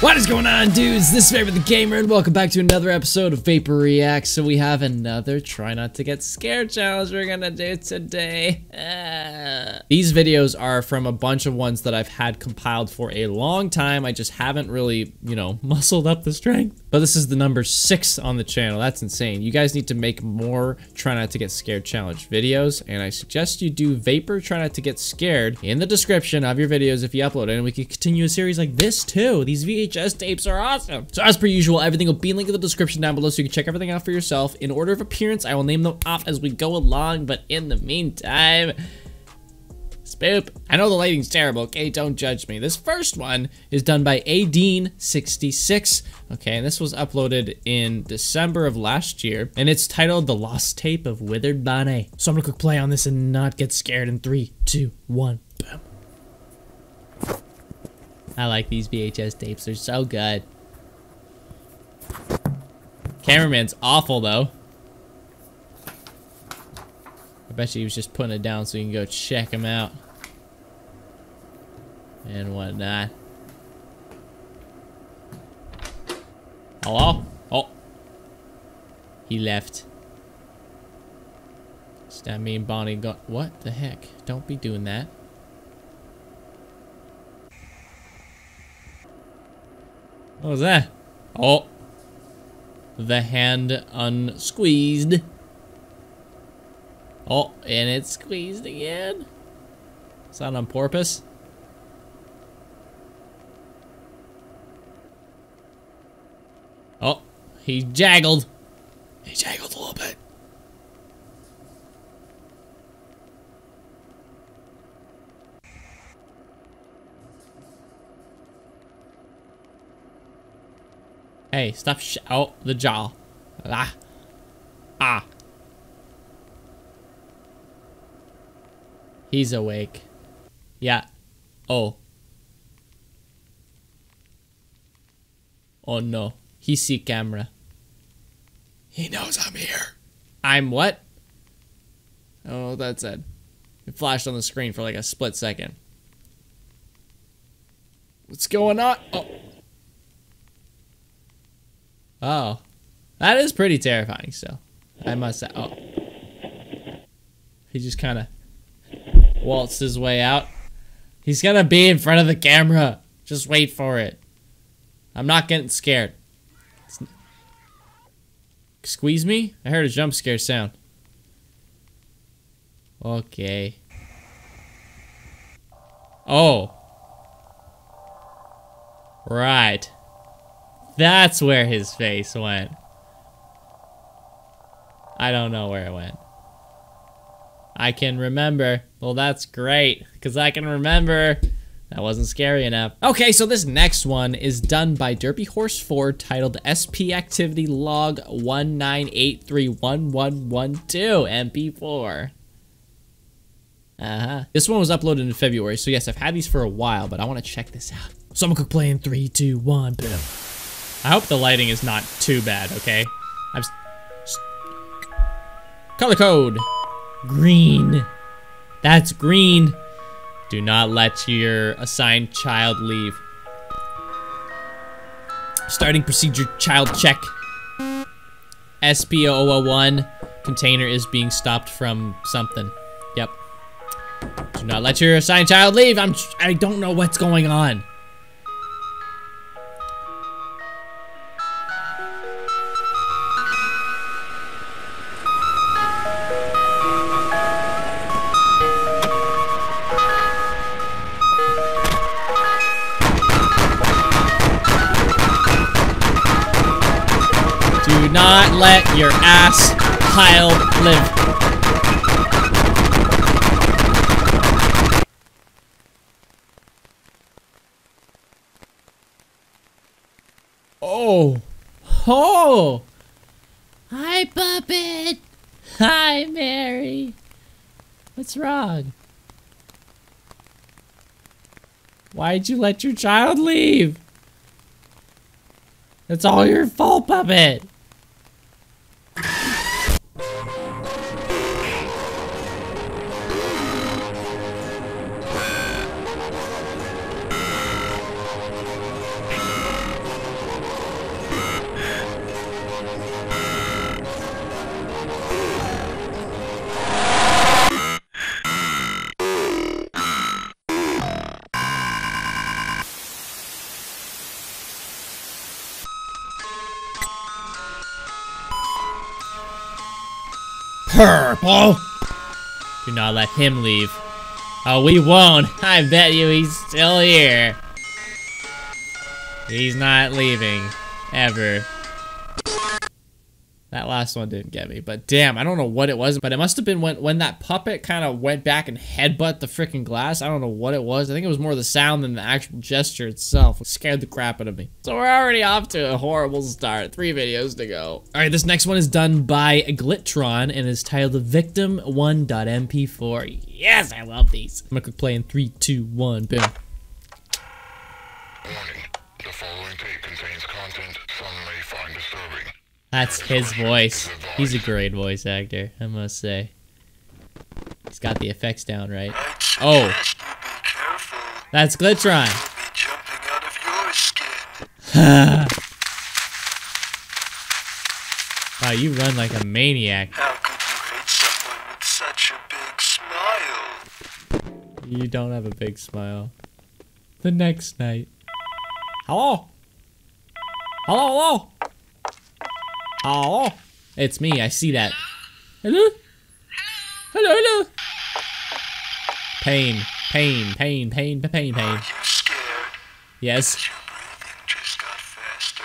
What is going on, dudes? This is Vapor the Gamer, and welcome back to another episode of Vapor Reacts. So we have another Try Not to Get Scared challenge we're gonna do today. These videos are from a bunch of ones that I've had compiled for a long time. I just haven't really, you know, muscled up the strength. But this is the number 6 on the channel. That's insane. You guys need to make more Try Not to Get Scared challenge videos, and I suggest you do Vapor Try Not to Get Scared in the description of your videos if you upload it, and we can continue a series like this too. These VHS tapes are awesome. So as per usual, everything will be linked in the description down below so you can check everything out for yourself. In order of appearance, I will name them off as we go along, but in the meantime, Spoop. I know the lighting's terrible, okay? Don't judge me. This first one is done by Adine66, okay? And this was uploaded in December of last year, and it's titled The Lost Tape of Withered Bonnie. So I'm gonna click play on this and not get scared in 3, 2, 1, boom. I like these VHS tapes, they're so good. Cameraman's awful though. I bet you he was just putting it down so you can go check him out. And whatnot. Hello? Oh. He left. Does that mean Bonnie got... What the heck? Don't be doing that. What was that? Oh. The hand unsqueezed. Oh, and it's squeezed again. Is that on purpose? Oh, he jaggled. He jaggled a little bit. Hey, stop oh, the jaw. Ah. Ah. He's awake. Yeah. Oh. Oh no. He see camera. He knows I'm here. I'm what? Oh, that's it. It flashed on the screen for like a split second. What's going on? Oh. Oh. That is pretty terrifying still. I must say. Oh. He just kind of waltzed his way out. He's gonna be in front of the camera. Just wait for it. I'm not getting scared. Squeeze me? I heard a jump scare sound. Okay. Oh. Right. That's where his face went. I don't know where it went. I can remember. Well, that's great, because I can remember. That wasn't scary enough. Okay, so this next one is done by DerpyHorse4, titled SP Activity Log 19831112 MP4. Uh-huh. This one was uploaded in February, so yes, I've had these for a while, but I want to check this out. So I'm gonna play in 3, 2, 1, boom. I hope the lighting is not too bad, okay? I'm... Color code! Green. That's green. Do not let your assigned child leave. Starting procedure child check. SP001. Container is being stopped from something. Yep. Do not let your assigned child leave. I don't know what's going on. Not let your ass child live. Oh. Oh. Hi, Puppet. Hi, Mary. What's wrong? Why'd you let your child leave? It's all your fault, Puppet. purple. Do not let him leave. Oh, we won't. I bet you he's still here. He's not leaving. Ever. That last one didn't get me, but damn, I don't know what it was, but it must have been when that puppet kind of went back and headbutt the freaking glass. I don't know what it was. I think it was more the sound than the actual gesture itself. It scared the crap out of me. So we're already off to a horrible start. 3 videos to go. Alright, this next one is done by Glittron and is titled Victim1.mp4. Yes, I love these. I'm gonna click play in 3, 2, 1, boom. Warning, the following tape contains content some may find disturbing. That's his voice. He's a great voice actor, I must say. He's got the effects down, right? Oh! That's Glittron! Wow, you run like a maniac. How could you hate someone with such a big smile? You don't have a big smile. The next night. Hello? Hello, hello? Oh, it's me. I see that. Hello? Hello, hello. Pain, pain, pain, pain, pain, pain. Are you scared? Yes. Your breathing just got faster.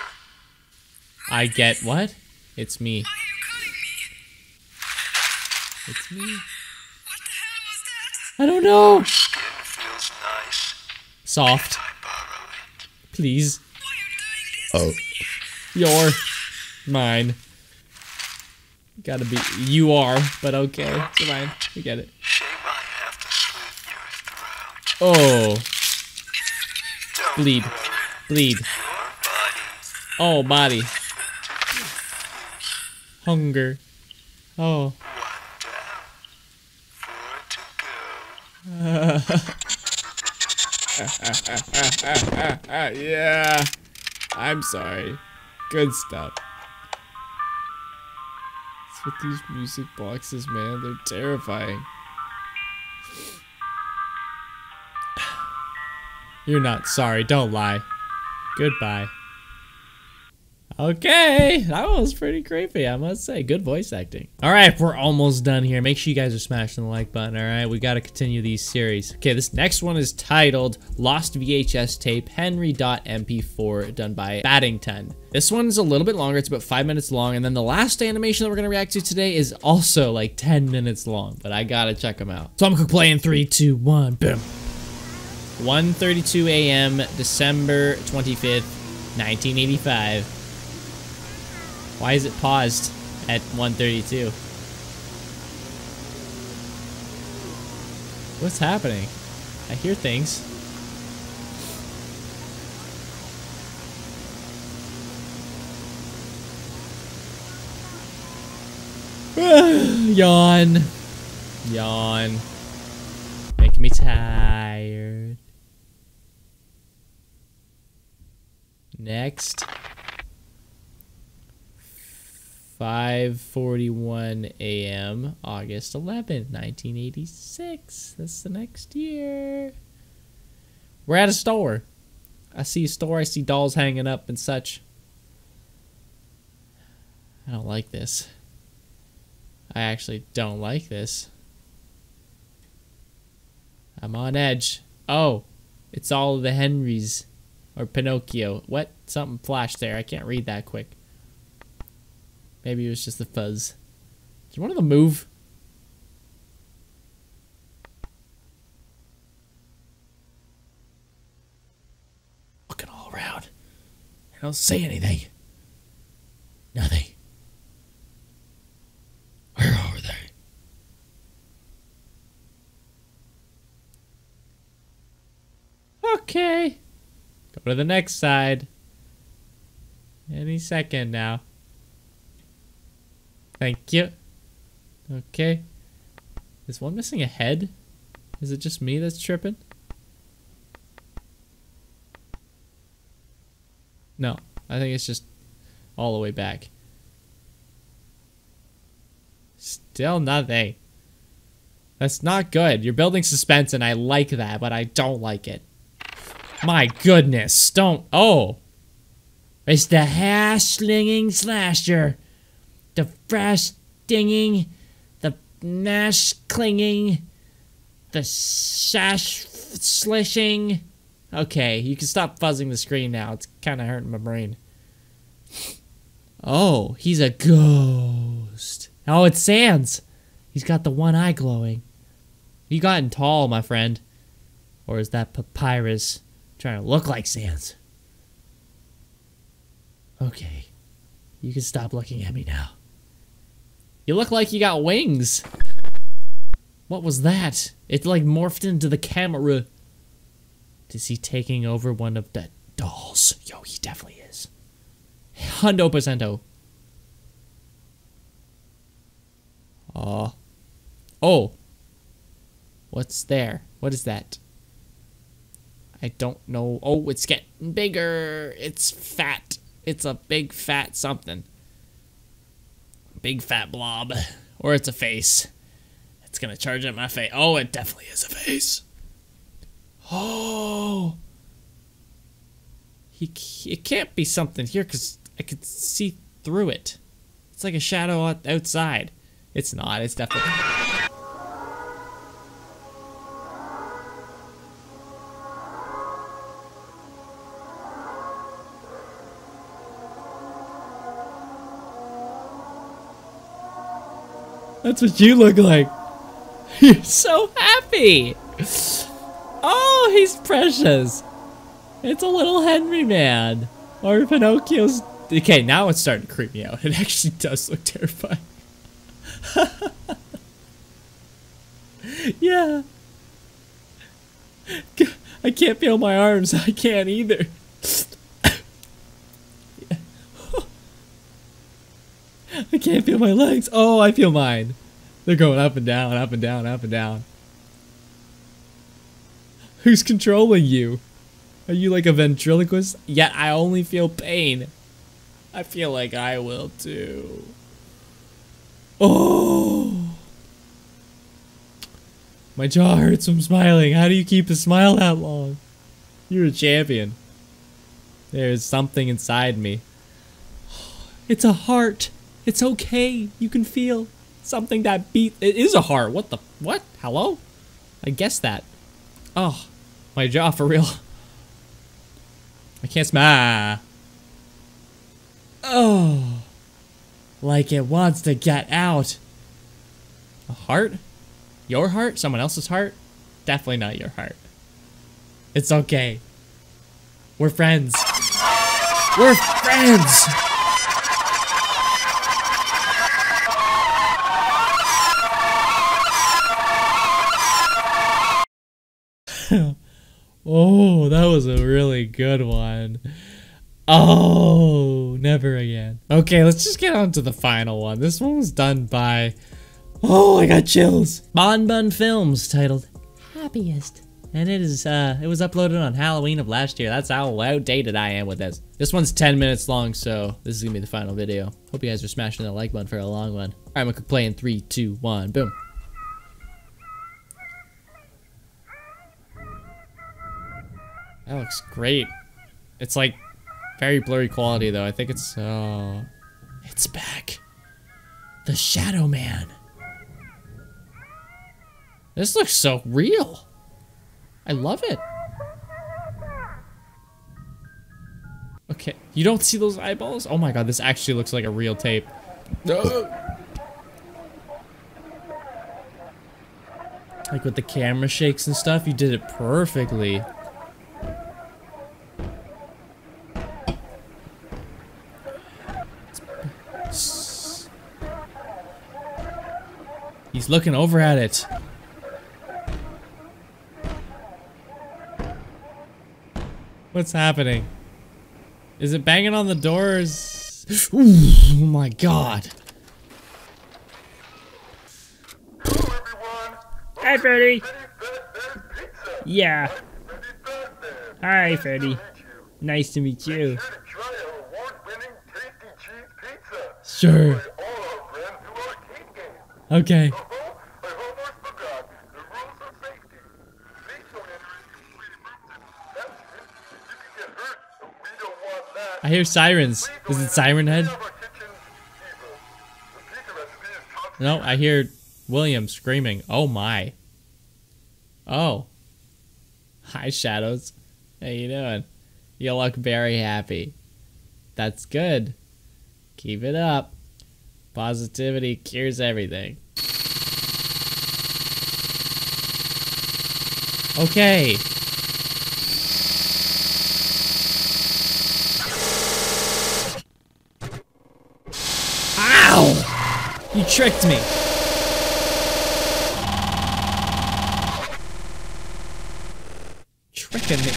I get what? It's me. Why are you calling me? It's me. What the hell was that? I don't know. Your skin feels nice. Soft. Can I borrow it? Please. Why are you doing this to me? Your. Mine. Gotta be. You are, but okay. It's mine. We get it. Shame I have to slit your throat. Oh. Bleed. Bleed. Oh, body. Hunger. Oh. 1 down, 4 to go. Yeah. I'm sorry. Good stuff. With these music boxes, man, they're terrifying. You're not sorry, don't lie. Goodbye. Okay, that was pretty creepy, I must say. Good voice acting. Alright, we're almost done here. Make sure you guys are smashing the like button, alright? We gotta continue these series. Okay, this next one is titled Lost VHS Tape Henry.mp4, done by Battington. This one's a little bit longer, it's about 5 minutes long, and then the last animation that we're gonna react to today is also like 10 minutes long, but I gotta check them out. So I'm gonna play in 3, 2, 1, boom. 1:32 a.m., December 25th, 1985. Why is it paused at 1:32? What's happening? I hear things. Yawn. Yawn. Making me tired. Next. 5:41 a.m. August 11th, 1986. That's the next year. We're at a store. I see a store. I see dolls hanging up and such. I don't like this. I actually don't like this. I'm on edge. Oh, it's all of the Henrys or Pinocchio. What? Something flashed there. I can't read that quick. Maybe it was just the fuzz. Did one of them move? Looking all around. I don't see anything. Nothing. Where are they? Okay. Go to the next side. Any second now. Thank you. Okay. Is one missing a head? Is it just me that's tripping? No. I think it's just all the way back. Still nothing. That's not good. You're building suspense and I like that, but I don't like it. My goodness. Don't. Oh. It's the hair slinging slasher. The fresh stinging, the Nash clinging, the sash slishing. Okay, you can stop fuzzing the screen now. It's kind of hurting my brain. Oh, he's a ghost. Oh, it's Sans. He's got the one eye glowing. You've gotten tall, my friend. Or is that papyrus trying to look like Sans? Okay, you can stop looking at me now. You look like you got wings. What was that? It like morphed into the camera. Is he taking over one of the dolls? Yo, he definitely is. 100%. Oh. What's there? What is that? I don't know. Oh, it's getting bigger. It's fat. It's a big fat something. Big fat blob. Or it's a face. It's gonna charge at my face. Oh, it definitely is a face. Oh. It can't be something here because I could see through it. It's like a shadow outside. It's not. It's definitely... That's what you look like. You're so happy. Oh, he's precious. It's a little Henry man. Or Pinocchio's... Okay, now it's starting to creep me out. It actually does look terrifying. Yeah. I can't feel my arms. I can't either. I can't feel my legs. Oh, I feel mine. They're going up and down, up and down, up and down. Who's controlling you? Are you like a ventriloquist? Yet I only feel pain. I feel like I will too. Oh! My jaw hurts from smiling. How do you keep a smile that long? You're a champion. There's something inside me. It's a heart. It's okay. You can feel something that beat. It is a heart. What the? What? Hello? I guessed that. Oh. My jaw for real. I can't smile. Oh. Like it wants to get out. A heart? Your heart? Someone else's heart? Definitely not your heart. It's okay. We're friends. We're friends! Oh, that was a really good one. Oh, never again. Okay, let's just get on to the final one. This one was done by... Oh, I got chills. Bon Bon Films, titled Happiest. And it was uploaded on Halloween of last year. That's how outdated I am with this. This one's 10 minutes long, so this is gonna be the final video. Hope you guys are smashing that like button for a long one. All right, I'm gonna play in 3, 2, 1, boom. That looks great. It's like very blurry quality though. I think it's... Oh, it's back. The Shadow Man. This looks so real. I love it. Okay, you don't see those eyeballs? Oh my god, this actually looks like a real tape. Like with the camera shakes and stuff, you did it perfectly. He's looking over at it. What's happening? Is it banging on the doors? Oh my god. Hello everyone. Hi Freddy. Yeah. Hi Freddy. Nice to meet you. Sure. Okay. I hear sirens. Is it Siren Head? No, I hear William screaming, oh my. Oh. Hi, Shadows. How you doing? You look very happy. That's good. Keep it up. Positivity cures everything. Okay. Ow! You tricked me. Tricking me.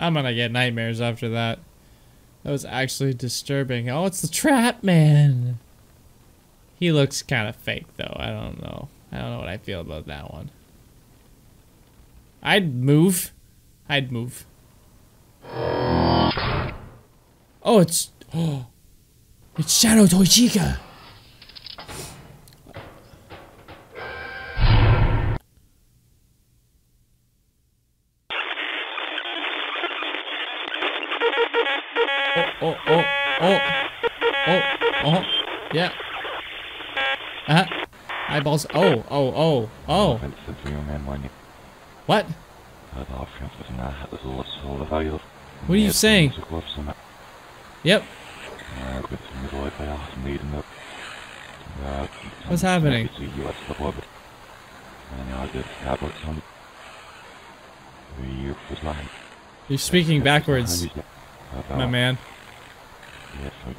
I'm gonna get nightmares after that. That was actually disturbing. Oh, it's the Trap Man. He looks kind of fake though. I don't know. I don't know what I feel about that one. I'd move. I'd move. Oh, it's Shadow Toichika. Oh. Yeah. Eyeballs. Oh. What? What are you saying? Yep. What's happening? You're speaking backwards, my man. Oh,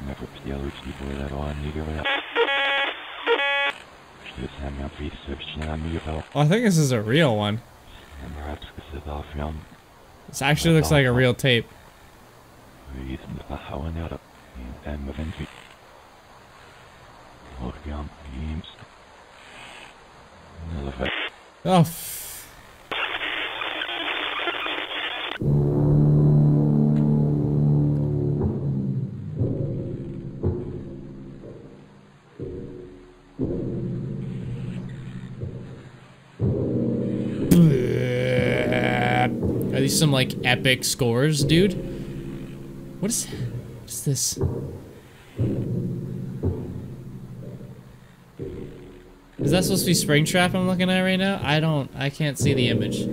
I think this is a real one. This actually looks like a real tape. Oh. Some like epic scores, dude. What is this? Is that supposed to be Springtrap I'm looking at right now? I can't see the image.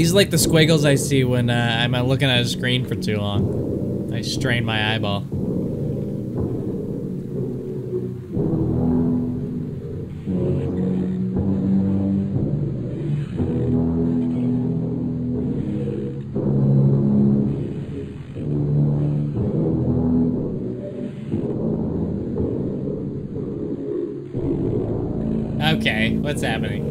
These are like the squiggles I see when I'm looking at a screen for too long. I strain my eyeball. Okay, what's happening?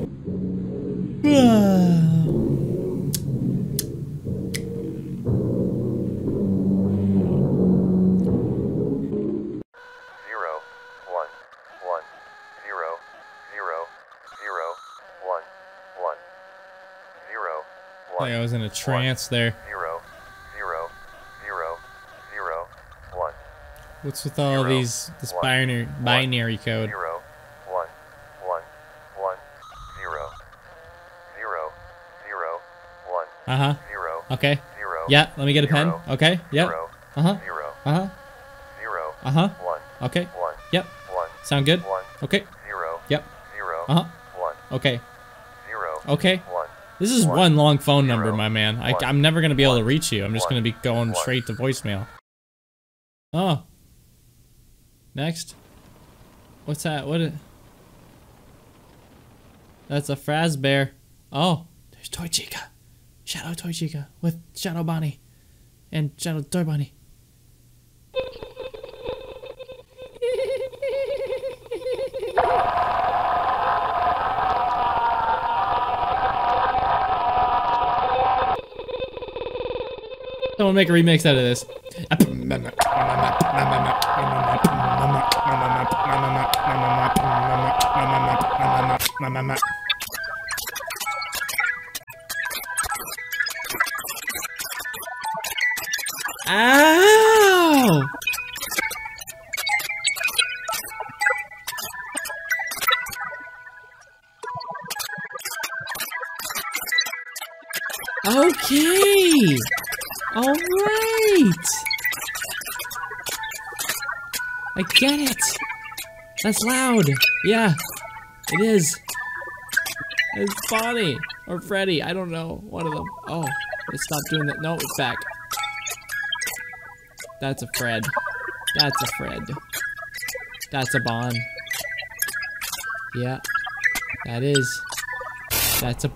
I was in a trance there. 0 0 0 0 1. What's with all these? This binary code. 0 1 1 1 0 0 0 1. Okay. Yeah. Let me get a pen. Okay. Yep. Okay. Yep. Sound good. Okay. Yep. Okay. Okay. This is one long phone number, my man. I'm never going to be able to reach you. I'm just going to be going straight to voicemail. Oh. Next. What's that? What? That's a Frazbear. Oh. There's Toichika. Shadow Toichika with Shadow Bonnie. And Shadow Toy Bonnie. Someone make a remix out of this. Ow! Okay! All right! I get it! That's loud! Yeah, it is. It's Bonnie or Freddy, I don't know. One of them. Oh, it stopped doing that. No, it's back. That's a Fred. That's a Fred. That's a Bon. Yeah, that is. That's a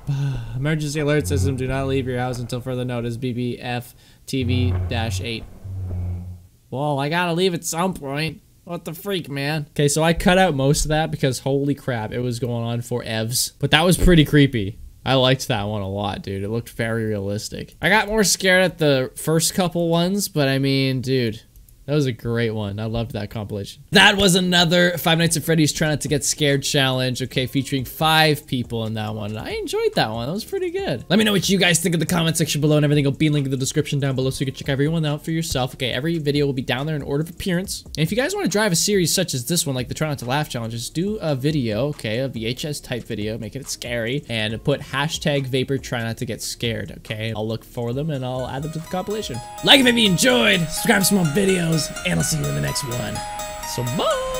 emergency alert system. Do not leave your house until further notice. BBF TV-8. Whoa, I gotta leave at some point. What the freak, man? Okay, so I cut out most of that because holy crap, it was going on for evs. But that was pretty creepy. I liked that one a lot, dude. It looked very realistic. I got more scared at the first couple ones, but I mean, dude, that was a great one. I loved that compilation. That was another Five Nights at Freddy's Try Not to Get Scared challenge, okay, featuring 5 people in that one. I enjoyed that one. That was pretty good. Let me know what you guys think in the comment section below, and everything will be linked in the description down below so you can check everyone out for yourself. Okay, every video will be down there in order of appearance. And if you guys want to drive a series such as this one, like the Try Not to Laugh challenges, do a video, okay, a VHS type video, making it scary, and put hashtag Vapor Try Not to Get Scared, okay? I'll look for them and I'll add them to the compilation. Like if you enjoyed, subscribe for some more videos, and I'll see you in the next one. So bye!